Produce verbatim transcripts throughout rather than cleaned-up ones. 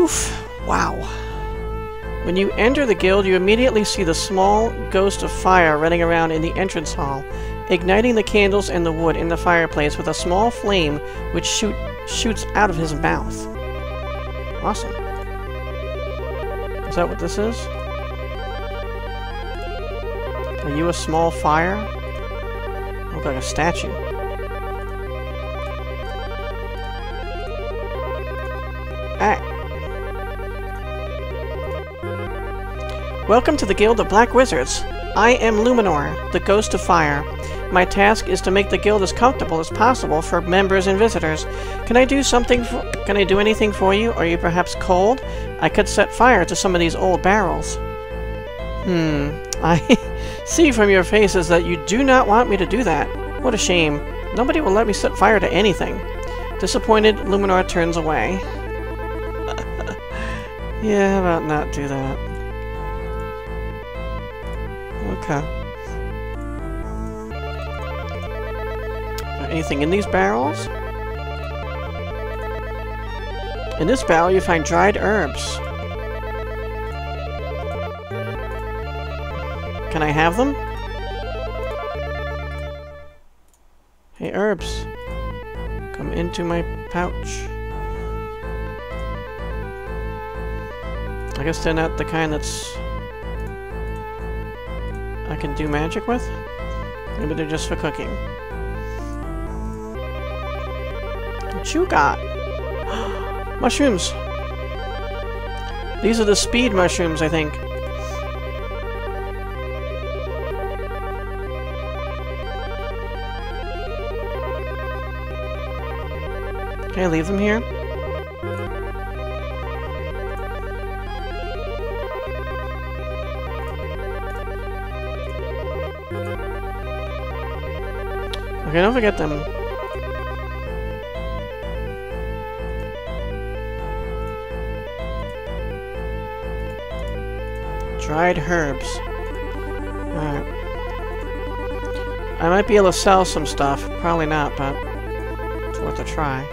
Oof. Wow. When you enter the guild, you immediately see the small ghost of fire running around in the entrance hall, igniting the candles and the wood in the fireplace with a small flame which shoot, shoots out of his mouth. Awesome. Is that what this is? Are you a small fire? You look like a statue. Ah. Welcome to the Guild of Black Wizards. I am Luminor, the Ghost of Fire. My task is to make the guild as comfortable as possible for members and visitors. Can I do something for, can I do anything for you? Are you perhaps cold? I could set fire to some of these old barrels. Hmm. I see from your faces that you do not want me to do that. What a shame. Nobody will let me set fire to anything. Disappointed, Luminor turns away. Yeah, how about not do that? Okay. Is there anything in these barrels? In this barrel, you find dried herbs. Can I have them? Hey, herbs. Come into my pouch. I guess they're not the kind that's... I can do magic with? Maybe they're just for cooking. What you got? Mushrooms! These are the speed mushrooms, I think. Can I leave them here? Okay, don't forget them. Dried herbs. Alright. I might be able to sell some stuff. Probably not, but it's worth a try.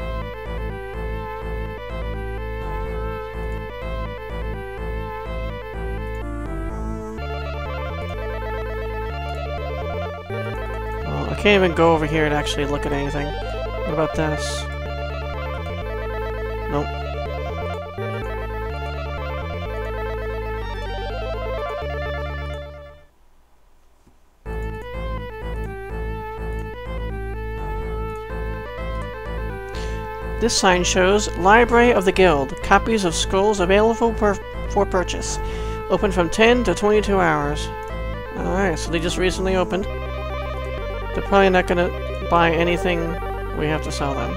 I can't even go over here and actually look at anything. What about this? Nope. This sign shows Library of the Guild. Copies of scrolls available per for purchase. Open from ten to twenty-two hours. Alright, so they just recently opened. They're probably not going to buy anything we have to sell them.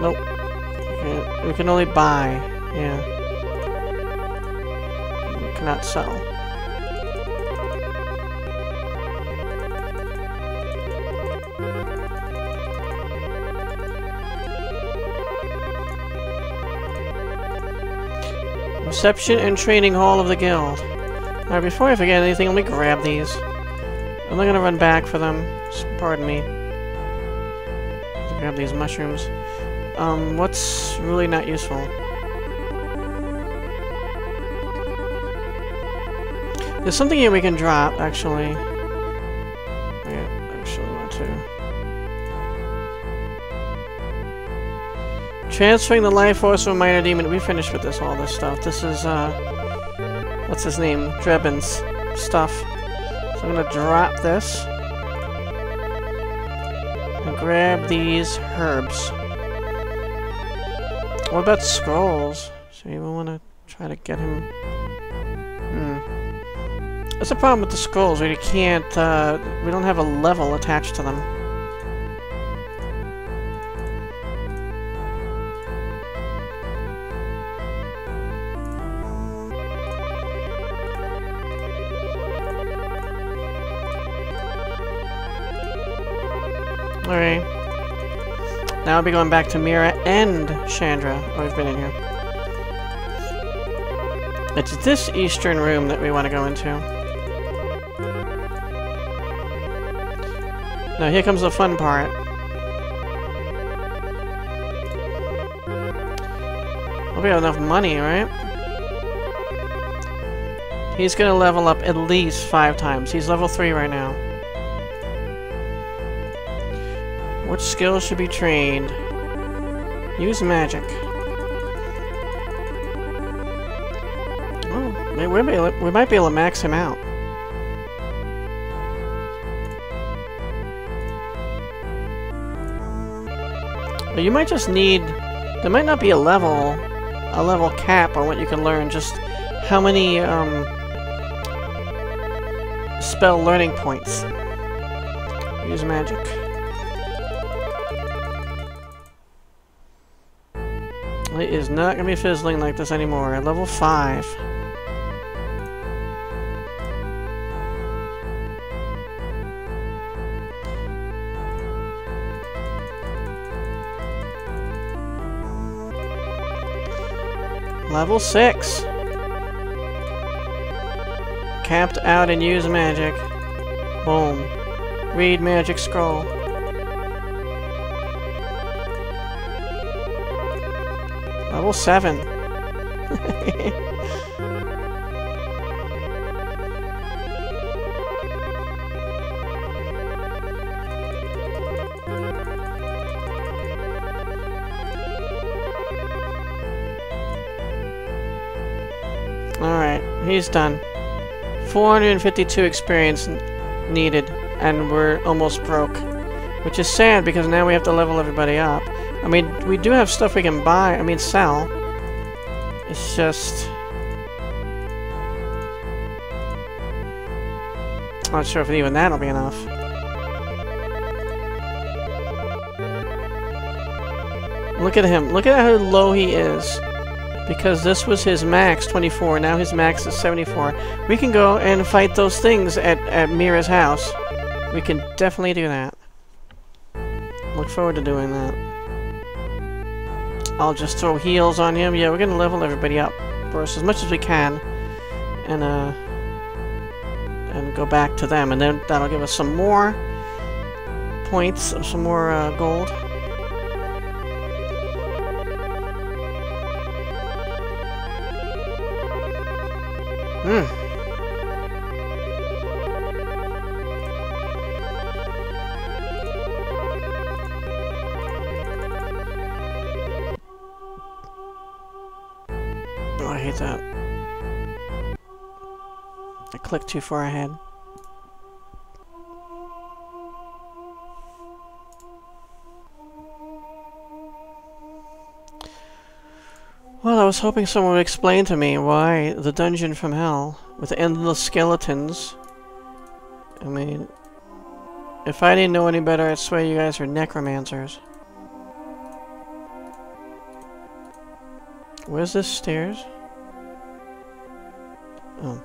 Nope. We can only buy. Yeah. We cannot sell. Reception and Training Hall of the Guild. Alright, before I forget anything, let me grab these. I'm not gonna run back for them. Just pardon me. I'll grab these mushrooms. Um, what's really not useful? There's something here we can drop, actually. I actually want to. Transferring the life force from a minor demon. We finished with this, all this stuff. This is, uh... what's his name? Gribban's stuff. I'm gonna drop this and grab these herbs. What about scrolls? So you want to try to get him? Hmm. That's the problem with the scrolls. We can't. Uh, we don't have a level attached to them. Alright. Now I'll be going back to Mera and Chandra. Oh, we've been in here. It's this eastern room that we want to go into. Now here comes the fun part. Hope we have enough money, right? He's gonna level up at least five times. He's level three right now. Which skills should be trained? Use magic. Oh, maybe we, may, we might be able to max him out. But you might just need... There might not be a level... A level cap on what you can learn, just how many, um... spell learning points. Use magic. It is not going to be fizzling like this anymore. At level five. Level six. Capped out and use magic. Boom. Read magic scroll. Level seven. Alright, he's done. four hundred fifty-two experience needed, and we're almost broke. Which is sad, because now we have to level everybody up. I mean, we do have stuff we can buy, I mean, sell. It's just... Not sure if even that'll be enough. Look at him. Look at how low he is. Because this was his max, twenty-four. Now his max is seventy-four. We can go and fight those things at, at Mira's house. We can definitely do that. Look forward to doing that. I'll just throw heals on him. Yeah, we're gonna level everybody up for us as much as we can, and uh, and go back to them, and then that'll give us some more points, some more uh, gold. Hmm. That. I clicked too far ahead. Well, I was hoping someone would explain to me why the dungeon from hell with the endless skeletons. I mean, if I didn't know any better, I'd swear you guys are necromancers. Where's this stairs? Oh.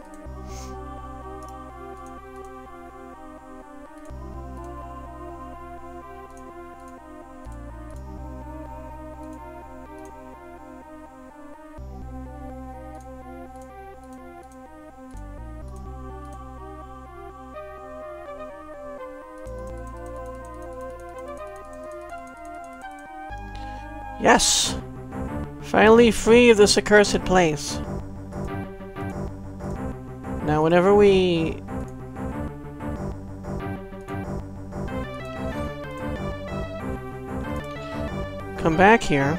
Yes! Finally free of this accursed place. Now, whenever we... come back here,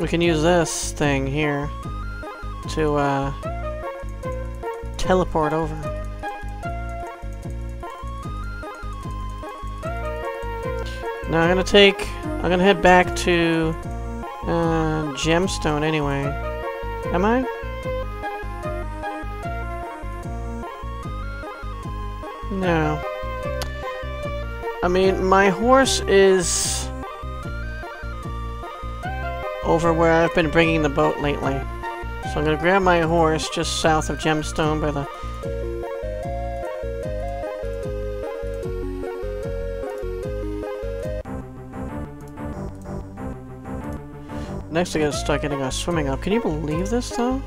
we can use this thing here to, uh, teleport over. Now, I'm gonna take... I'm gonna head back to, uh, Gemstone anyway. Am I? No. I mean, my horse is over where I've been bringing the boat lately. So I'm gonna grab my horse just south of Gemstone by the... Next, I gotta start getting our swimming up. Can you believe this, though?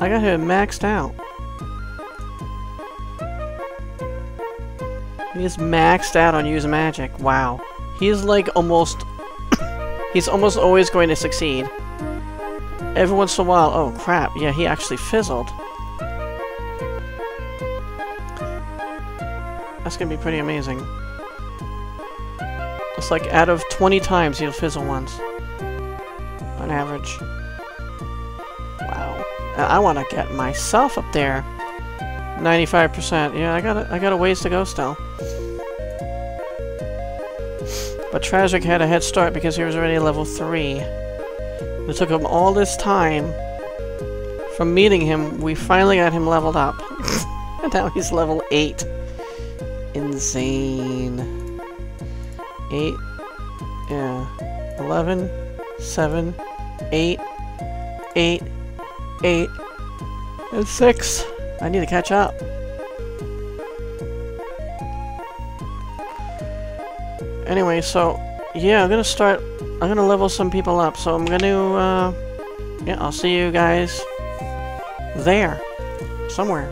I got him maxed out. He is maxed out on use magic. Wow. He is like almost he's almost always going to succeed. Every once in a while... Oh, crap. Yeah, he actually fizzled. That's going to be pretty amazing. It's like out of twenty times, he'll fizzle once. On average. Wow. I want to get myself up there. ninety-five percent. Yeah, I got a, I got a ways to go still. But Tragic had a head start because he was already level three. It took him all this time from meeting him. We finally got him leveled up. And now he's level eight. Insane. eight. Yeah. eleven. seven. eight. eight. eight. And six. I need to catch up. Anyway, so yeah, I'm gonna start. I'm gonna level some people up. So I'm gonna. Uh, yeah, I'll see you guys there, somewhere.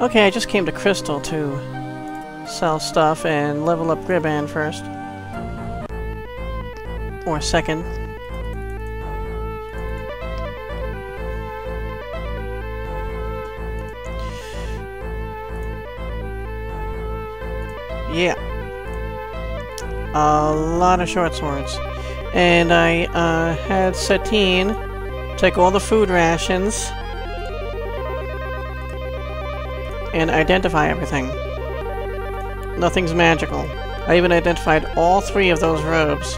Okay, I just came to Crystal to sell stuff and level up Gribban first, or second. Yeah. A lot of short swords. And I uh, had Satine take all the food rations and identify everything. Nothing's magical. I even identified all three of those robes.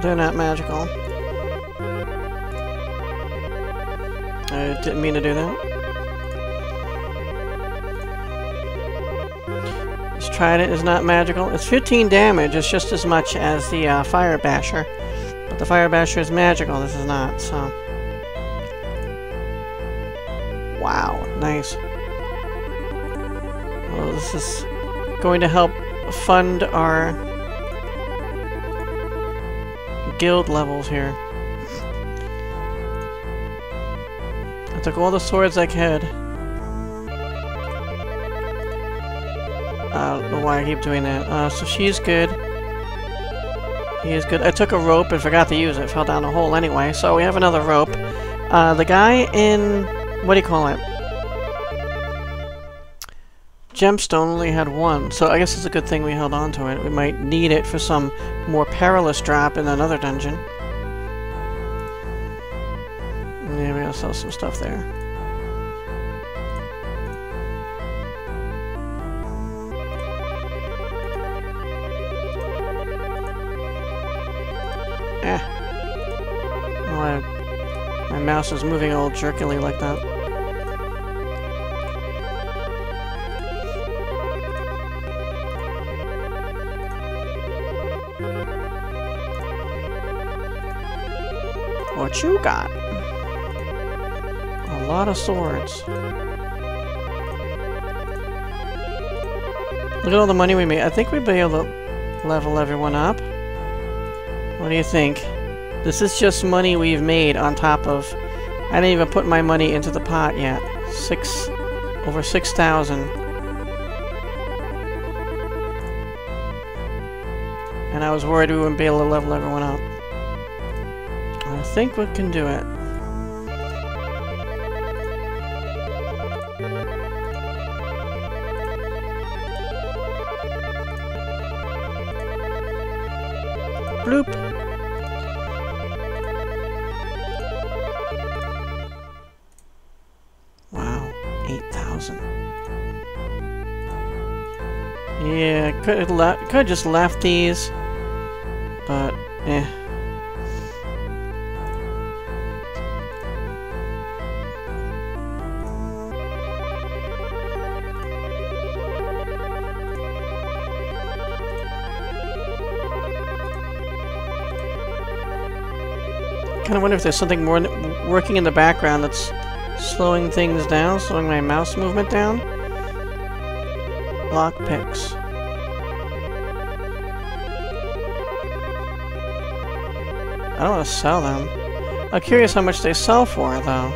They're not magical. I didn't mean to do that. Trident is not magical. It's fifteen damage. It's just as much as the uh, Fire Basher. But the Fire Basher is magical. This is not, so... Wow. Nice. Well, this is going to help fund our... guild levels here. I took all the swords I could. I don't know why I keep doing that. Uh, so she's good. He is good. I took a rope and forgot to use it. Fell down a hole anyway. So we have another rope. Uh, the guy in... What do you call it? Gemstone only had one. So I guess it's a good thing we held on to it. We might need it for some more perilous drop in another dungeon. Yeah, we gotta sell some stuff there. Eh. Well, I, my mouse is moving all jerkily like that. What you got? A lot of swords. Look at all the money we made. I think we'd be able to level everyone up. What do you think? This is just money we've made on top of... I didn't even put my money into the pot yet. Six... over six thousand. And I was worried we wouldn't be able to level everyone up. I think we can do it. Bloop! Yeah, could le could just left these, but eh. Kind of wonder if there's something more working in the background that's slowing things down, slowing my mouse movement down. Lockpicks. I don't want to sell them. I'm curious how much they sell for, though.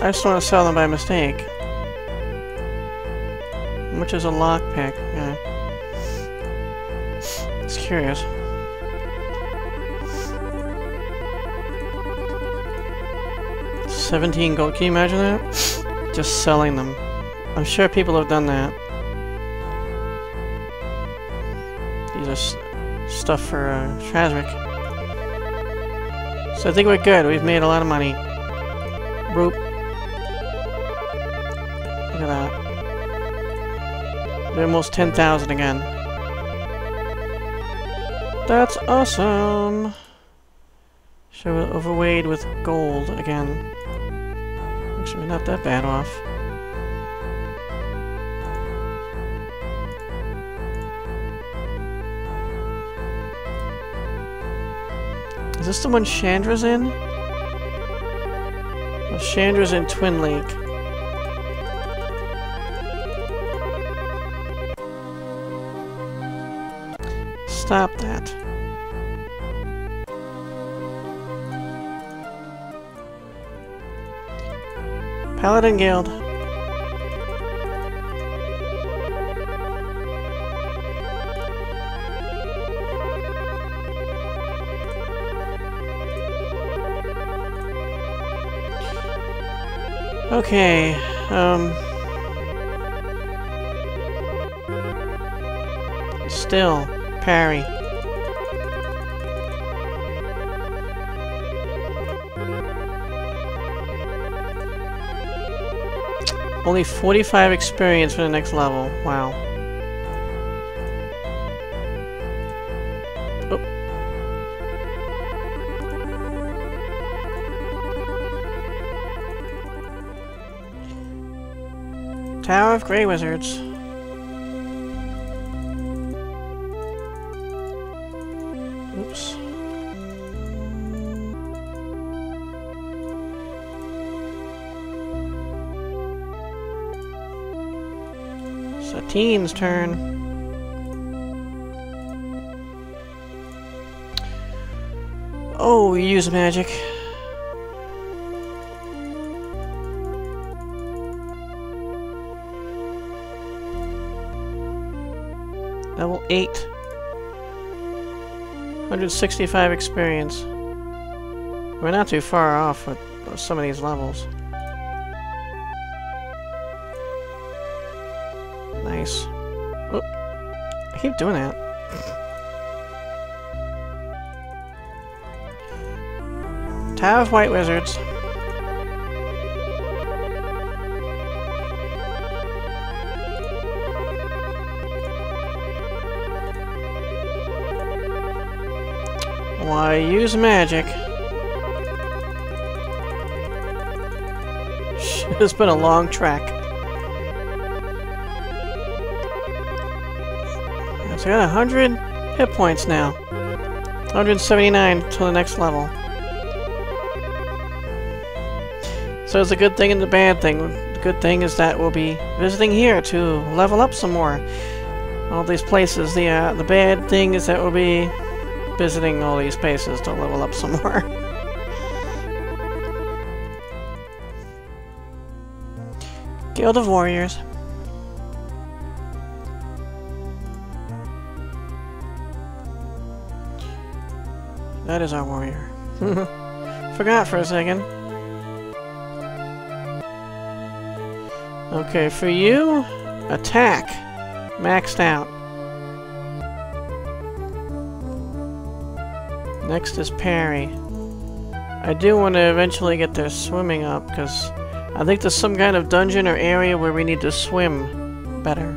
I just don't want to sell them by mistake. Which is a lockpick, yeah. It's curious. seventeen gold, can you imagine that? Just selling them. I'm sure people have done that. These are st stuff for uh, Trazwick. So I think we're good, we've made a lot of money. Roop. Look at that. We're almost ten thousand again. That's awesome! So we're overweighed with gold again. Actually, we're not that bad off. Is this the one Chandra's in? Well, Chandra's in Twin Lake. Stop that. Paladin Guild. Okay, um... still, parry. Only forty-five experience for the next level. Wow. Tower of Grey Wizards. Oops. Satine's turn. Oh, we use magic. Level eight. one hundred sixty-five experience. We're not too far off with some of these levels. Nice. Oop. I keep doing that. Tower of White Wizards. Why use magic? It's been a long track. So I got a hundred hit points now. one hundred seventy-nine till the next level. So it's a good thing and the bad thing. The good thing is that we'll be visiting here to level up some more. All these places. The uh, the bad thing is that we'll be visiting all these spaces to level up some more. Guild of Warriors. That is our warrior. Forgot for a second. Okay, for you, attack. Maxed out. Next is parry. I do want to eventually get their swimming up, because I think there's some kind of dungeon or area where we need to swim better.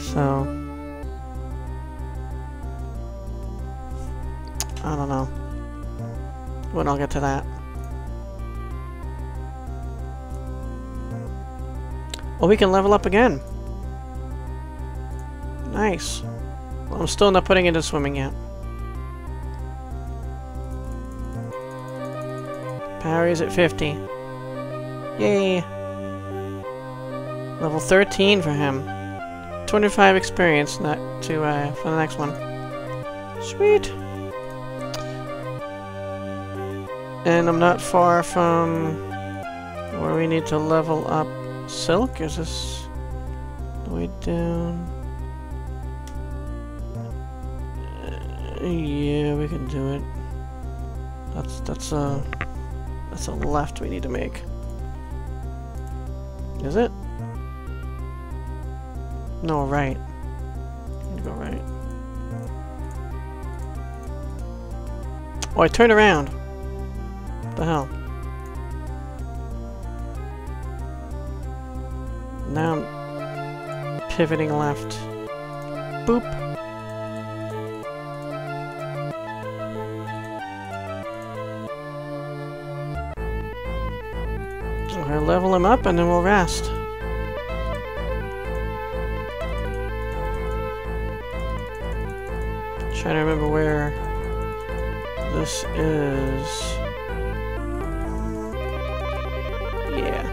So... I don't know when I'll get to that. Oh, we can level up again. Nice. Well, I'm still not putting into swimming yet. Parry's at fifty. Yay! Level thirteen for him. twenty-five experience not to uh, for the next one. Sweet. And I'm not far from where we need to level up Silk. Is this the way down? Yeah, we can do it. That's that's a that's a left we need to make. Is it? No, right. I need to go right. Oh, I turned around. What the hell? Now I'm pivoting left. Boop. Okay, level him up and then we'll rest. Trying to remember where this is. Yeah.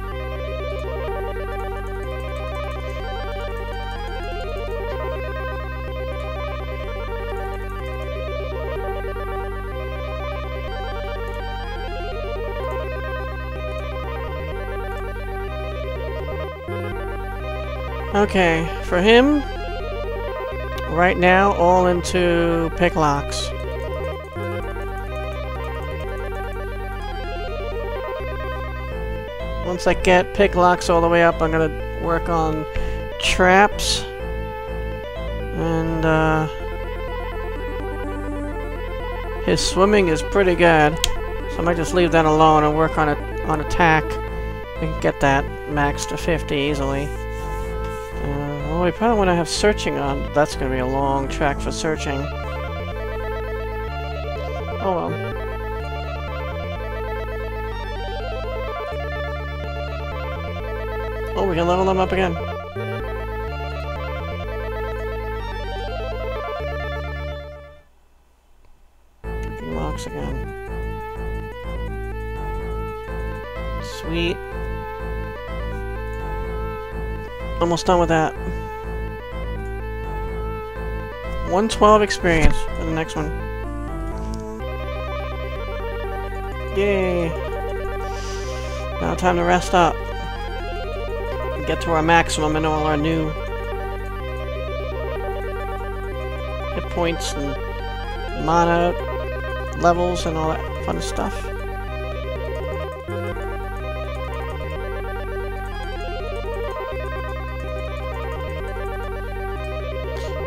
Okay, for him. Right now, all into picklocks. Once I get picklocks all the way up, I'm gonna work on traps and uh, his swimming is pretty good, so I might just leave that alone and work on it on attack. We can get that maxed to fifty easily. Well, we probably want to have searching on, but that's going to be a long track for searching. Oh well. Oh, we can level them up again. Freaking locks again. Sweet. Almost done with that. one twelve experience for the next one. Yay! Now time to rest up. And get to our maximum and all our new hit points and mana levels and all that fun stuff.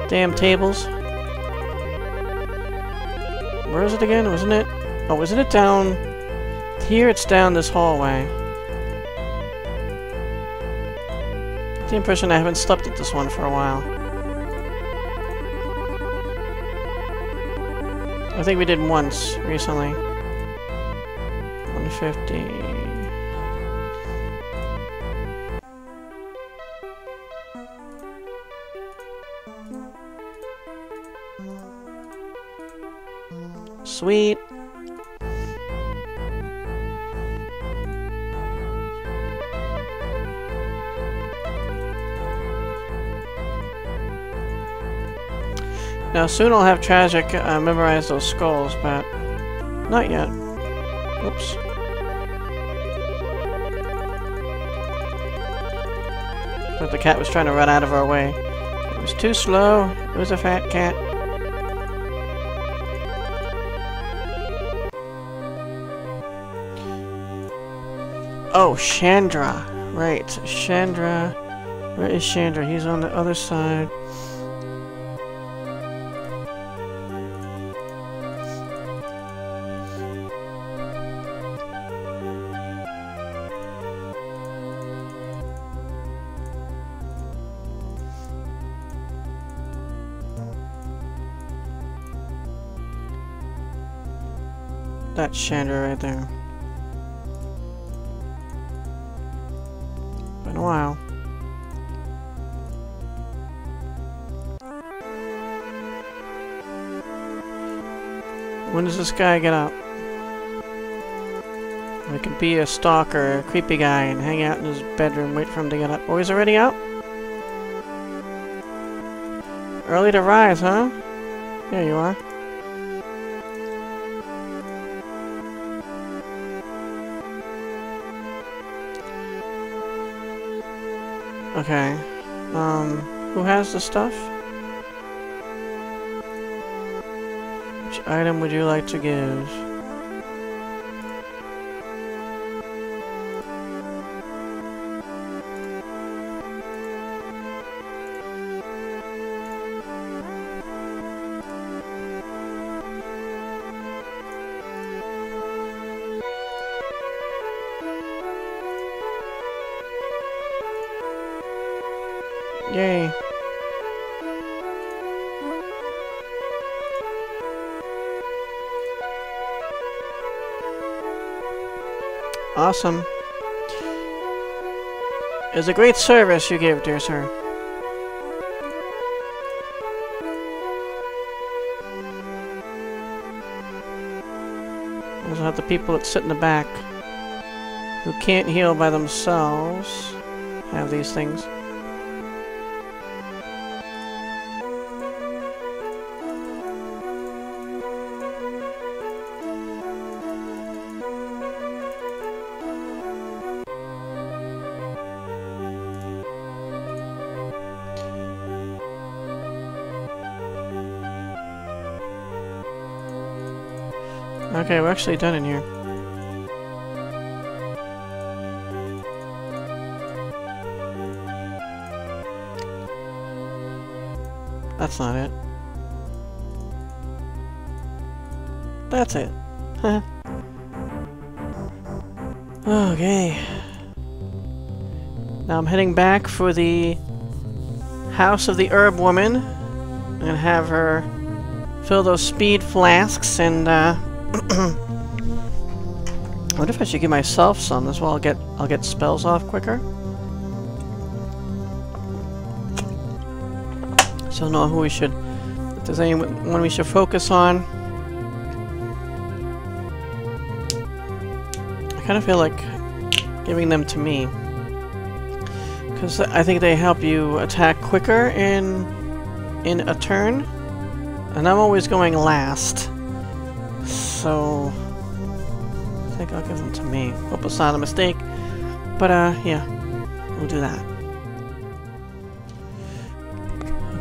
Damn tables. Where is it again? Wasn't it? Oh, isn't it down here? It's down this hallway. The impression I haven't slept at this one for a while. I think we did once recently. one fifty. Sweet. Now soon I'll have Tragic uh, memorize those skulls, but not yet. Oops. But the cat was trying to run out of our way. It was too slow. It was a fat cat. Oh, Chandra. Right. Chandra. Where is Chandra? He's on the other side. That's Chandra right there. Wow. When does this guy get up? I could be a stalker, a creepy guy, and hang out in his bedroom, wait for him to get up. Oh, he's already up? Early to rise, huh? There you are. Okay, um, who has the stuff? Which item would you like to give? Yay. Awesome. It's a great service you give, dear sir. Those are the people that sit in the back who can't heal by themselves have these things. Okay, we're actually done in here. That's not it. That's it. Huh. Okay. Now I'm heading back for the House of the Herb Woman and have her fill those speed flasks and, uh, I wonder if I should give myself some. That's why I'll get I'll get spells off quicker. So know who we should. If there's anyone we should focus on. I kind of feel like giving them to me because I think they help you attack quicker in in a turn, and I'm always going last. So, I think I'll give them to me. Hope it's not a mistake. But, uh, yeah. We'll do that.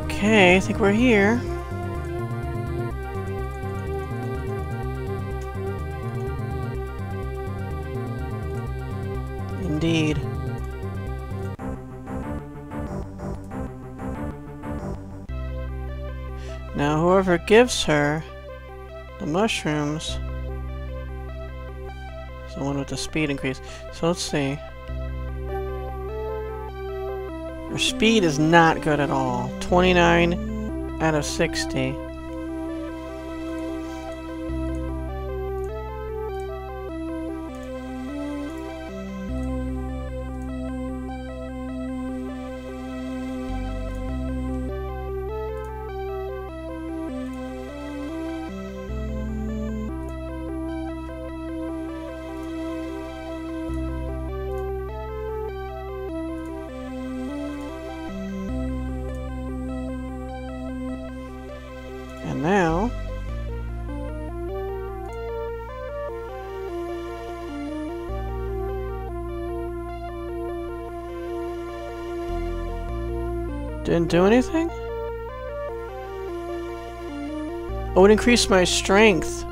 Okay, I think we're here. Indeed. Now, whoever gives her the mushrooms. It's the one with the speed increase. So let's see. Her speed is not good at all. twenty-nine out of sixty. Didn't do anything? Oh, it increased my strength.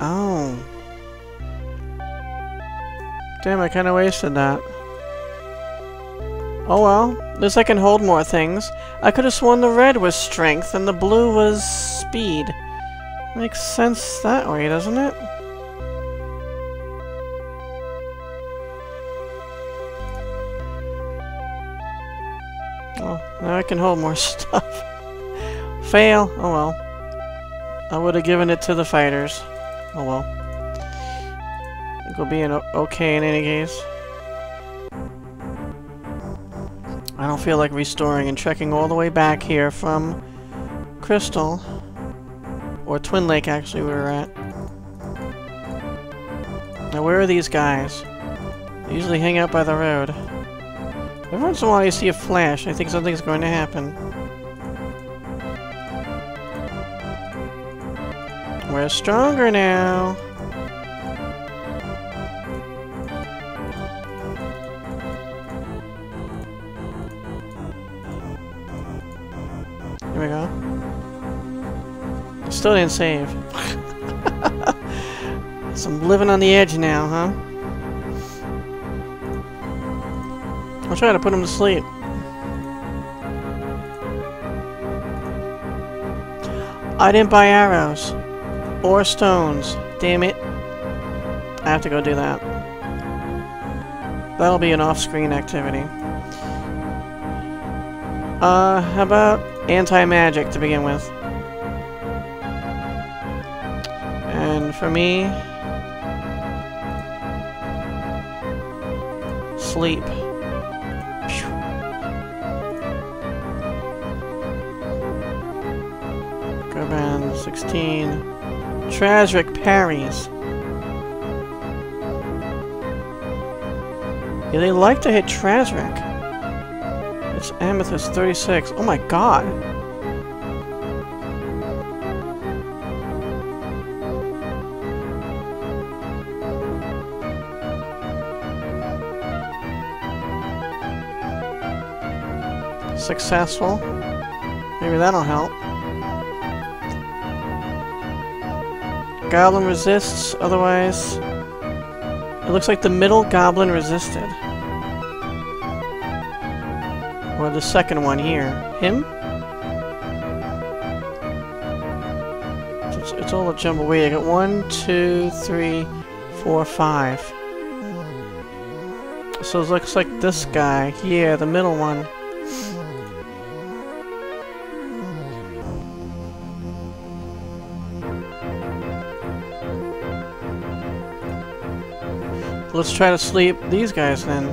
Oh. Damn, I kinda wasted that. Oh well. At least I can hold more things. I could have sworn the red was strength and the blue was speed. Makes sense that way, doesn't it? Now I can hold more stuff. Fail! Oh well. I would have given it to the fighters. Oh well. I think we'll be in okay in any case. I don't feel like restoring and trekking all the way back here from Crystal. Or Twin Lake, actually, we were at. Now where are these guys? They usually hang out by the road. Every once in a while you see a flash, I think something's going to happen. We're stronger now! Here we go. Still didn't save. So I'm living on the edge now, huh? I'll try to put him to sleep. I didn't buy arrows. Or stones. Damn it. I have to go do that. That'll be an off-screen activity. Uh, how about anti-magic to begin with? And for me... sleep. Gribban, sixteen. Trazric parries. Yeah, they like to hit Trazric. It's Amethyst thirty-six. Oh my god! Successful. Maybe that'll help. Goblin resists, otherwise... it looks like the middle goblin resisted. Or the second one here. Him? It's, it's all a jumble weird. I got one, two, three, four, five. So it looks like this guy here, the middle one. Let's try to sleep these guys then.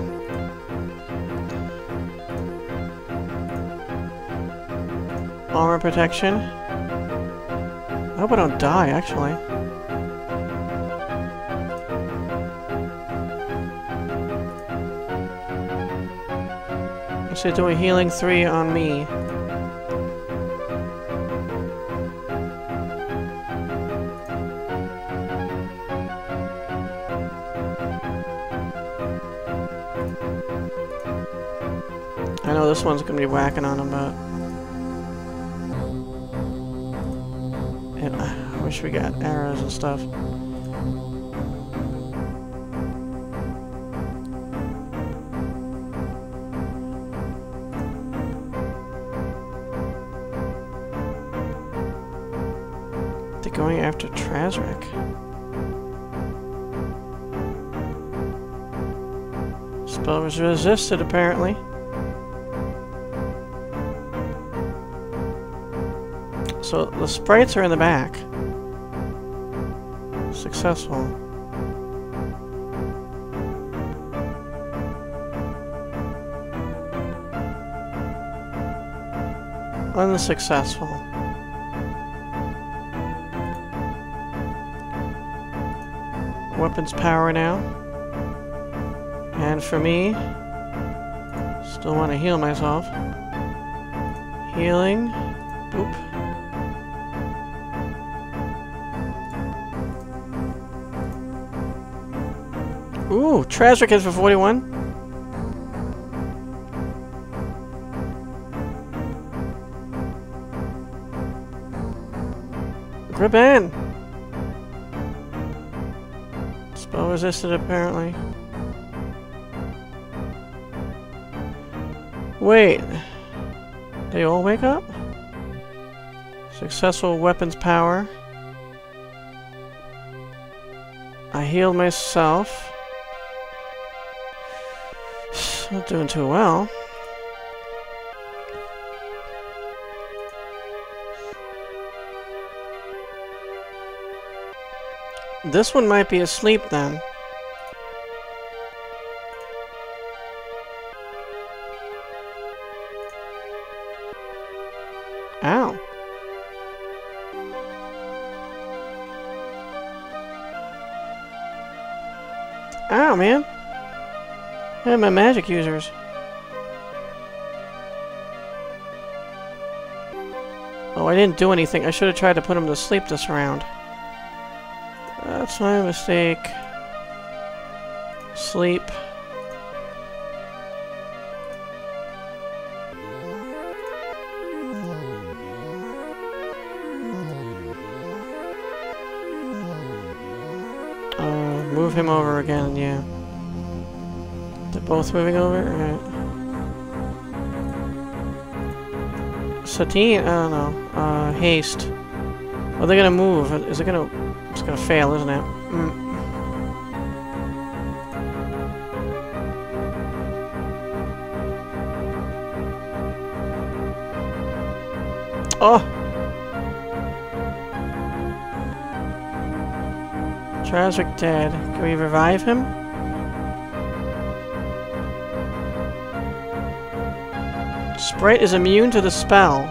Armor protection. I hope I don't die, actually. I should do a healing three on me. I know this one's gonna be whacking on him, but... wish we got arrows and stuff. They're going after Trazric. Spell was resisted, apparently. So the sprites are in the back. Successful. Unsuccessful. Weapons power now. And for me, still want to heal myself. Healing. Boop. Ooh, Trazric is for forty-one. Gribban! Spell resisted, apparently. Wait. They all wake up? Successful weapons power. I healed myself. Not doing too well. This one might be asleep then. Ow. Ow, man. And my magic users. Oh, I didn't do anything. I should have tried to put him to sleep this round. That's my mistake. Sleep. move him over again, yeah. They're both moving over? Alright. Satine? I don't know. Uh, haste. Are they gonna move? Is it gonna... It's gonna fail, isn't it? Mm. Oh! Trazwick dead. Can we revive him? Sprite is immune to the spell.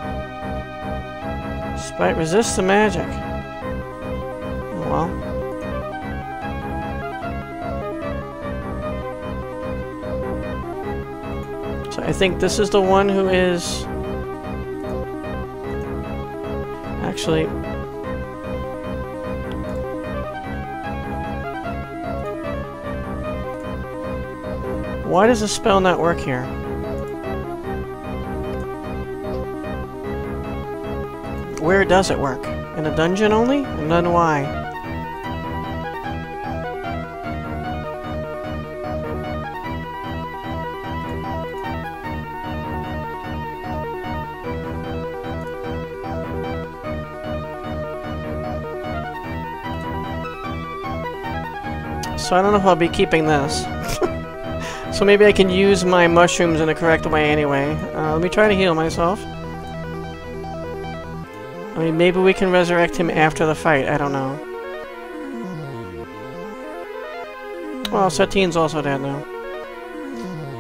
Sprite resists the magic. Oh well. So I think this is the one who is... Actually... Why does the spell not work here? Where does it work? In a dungeon only? And then why? So I don't know if I'll be keeping this. So maybe I can use my mushrooms in the correct way anyway. Uh, let me try to heal myself. I mean, maybe we can resurrect him after the fight, I don't know. Well, Satine's also dead now.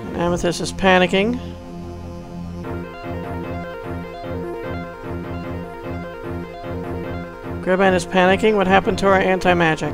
And Amethyst is panicking. Gribban is panicking. What happened to our anti-magic?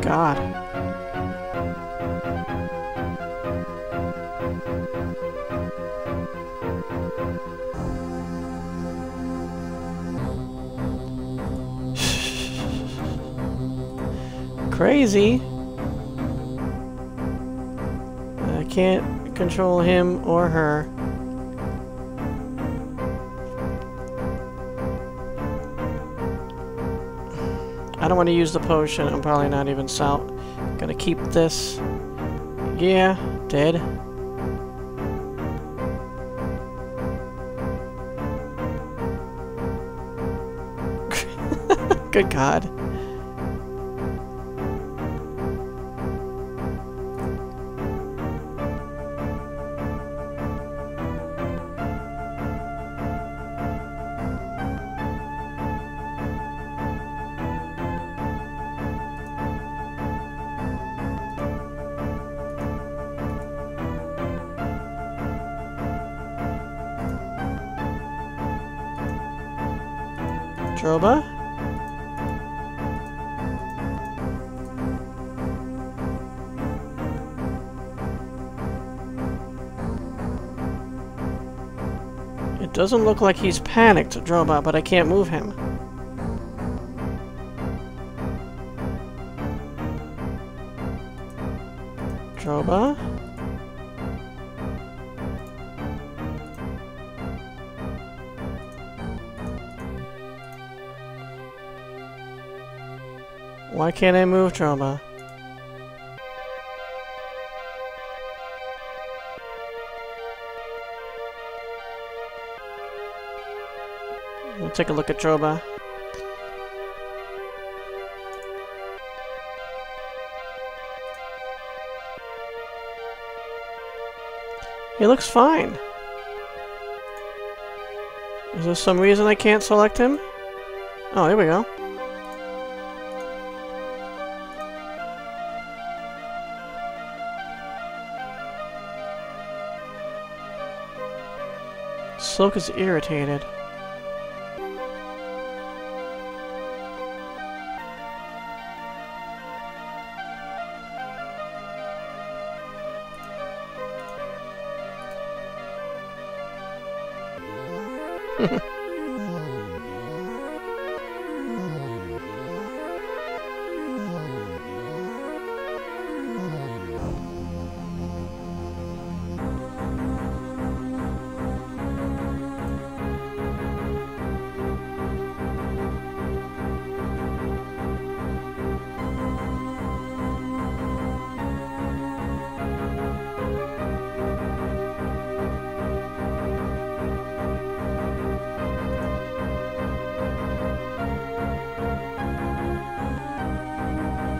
God. Crazy. I can't control him or her. I don't want to use the potion. I'm probably not even salt. Gonna keep this. Yeah, dead. Good God. Droba? It doesn't look like he's panicked, Droba, but I can't move him. Droba? Why can't I move, Droba? We'll take a look at Droba. He looks fine. Is there some reason I can't select him? Oh, there we go. Slok is irritated.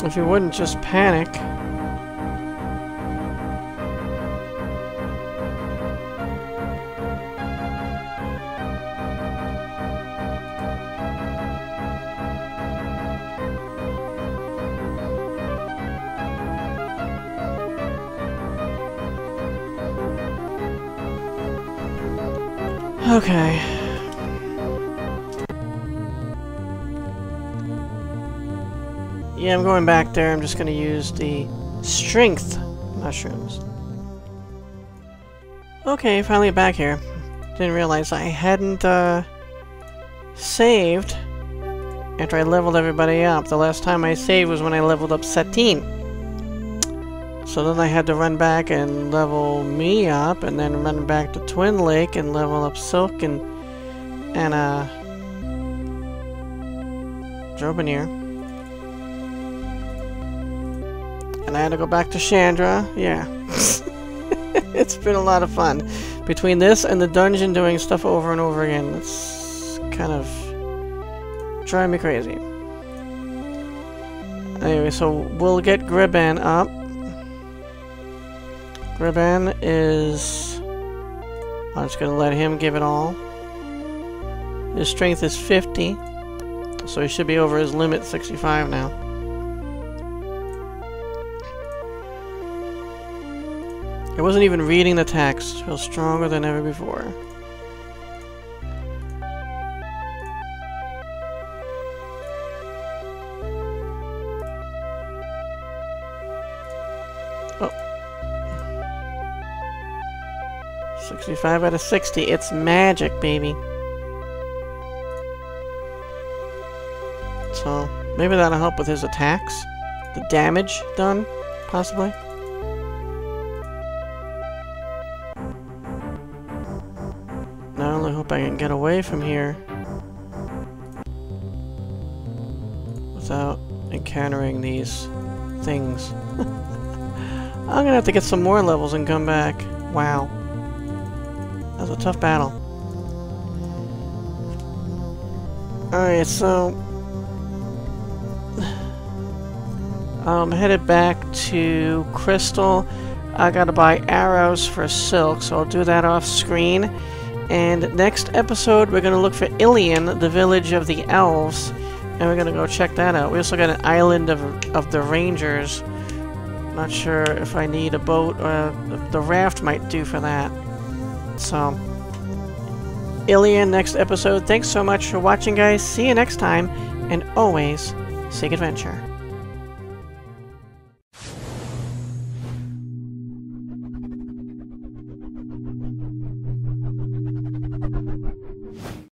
If you wouldn't just panic. Okay. Yeah, I'm going back there. I'm just going to use the strength mushrooms. Okay, finally back here. Didn't realize I hadn't uh, saved after I leveled everybody up. The last time I saved was when I leveled up Satine. So then I had to run back and level me up, and then run back to Twin Lake and level up Silk and, and uh, Jovaniere. And I had to go back to Chandra. Yeah. It's been a lot of fun. Between this and the dungeon doing stuff over and over again, it's kind of driving me crazy. Anyway, so we'll get Gribban up. Gribban is... I'm just going to let him give it all. His strength is fifty. So he should be over his limit, sixty-five now. I wasn't even reading the text. Feels stronger than ever before. Oh. sixty-five out of sixty. It's magic, baby. So, maybe that'll help with his attacks. The damage done, possibly. I can get away from here without encountering these things. I'm gonna have to get some more levels and come back. Wow. That was a tough battle. Alright, so I'm headed back to Crystal. I gotta buy arrows for Silk, so I'll do that off screen. And next episode, we're going to look for Ilian, the village of the elves, and we're going to go check that out. We also got an island of, of the rangers. Not sure if I need a boat, or if the raft might do for that. So, Ilian next episode. Thanks so much for watching, guys. See you next time, and always seek adventure.